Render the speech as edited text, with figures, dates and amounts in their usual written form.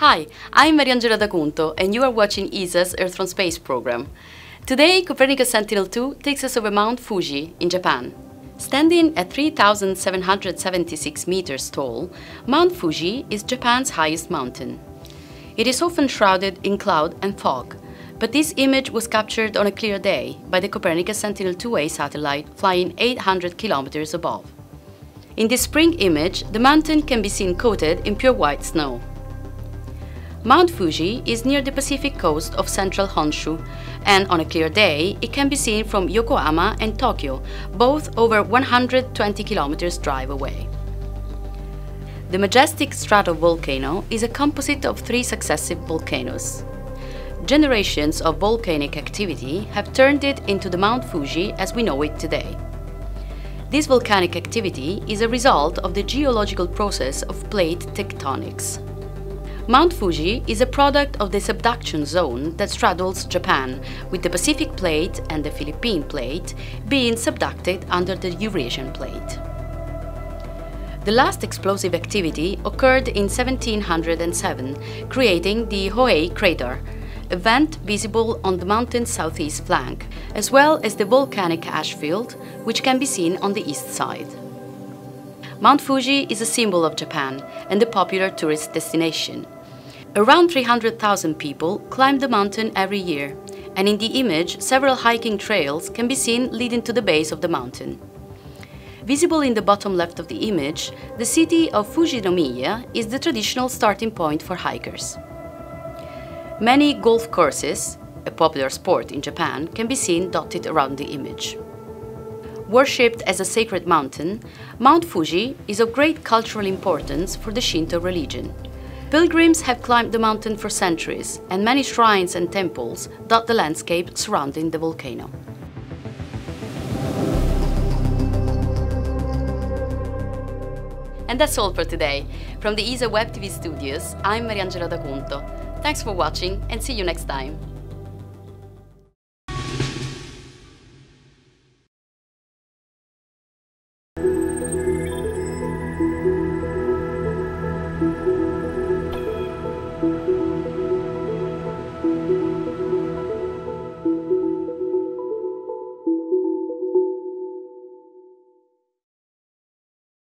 Hi, I'm Mariangela D'Acunto and you are watching ESA's Earth from Space program. Today, Copernicus Sentinel-2 takes us over Mount Fuji in Japan. Standing at 3,776 meters tall, Mount Fuji is Japan's highest mountain. It is often shrouded in cloud and fog, but this image was captured on a clear day by the Copernicus Sentinel-2A satellite flying 800 kilometers above. In this spring image, the mountain can be seen coated in pure white snow. Mount Fuji is near the Pacific coast of central Honshu, and on a clear day, it can be seen from Yokohama and Tokyo, both over 120 kilometers drive away. The majestic stratovolcano is a composite of three successive volcanoes. Generations of volcanic activity have turned it into the Mount Fuji as we know it today. This volcanic activity is a result of the geological process of plate tectonics. Mount Fuji is a product of the subduction zone that straddles Japan, with the Pacific Plate and the Philippine Plate being subducted under the Eurasian Plate. The last explosive activity occurred in 1707, creating the Hōei Crater, a vent visible on the mountain's southeast flank, as well as the volcanic ash field, which can be seen on the east side. Mount Fuji is a symbol of Japan and a popular tourist destination. Around 300,000 people climb the mountain every year, and in the image, several hiking trails can be seen leading to the base of the mountain. Visible in the bottom left of the image, the city of Fujinomiya is the traditional starting point for hikers. Many golf courses, a popular sport in Japan, can be seen dotted around the image. Worshipped as a sacred mountain, Mount Fuji is of great cultural importance for the Shinto religion. Pilgrims have climbed the mountain for centuries, and many shrines and temples dot the landscape surrounding the volcano. And that's all for today. From the ESA Web TV studios, I'm Mariangela D'Acunto. Thanks for watching and see you next time.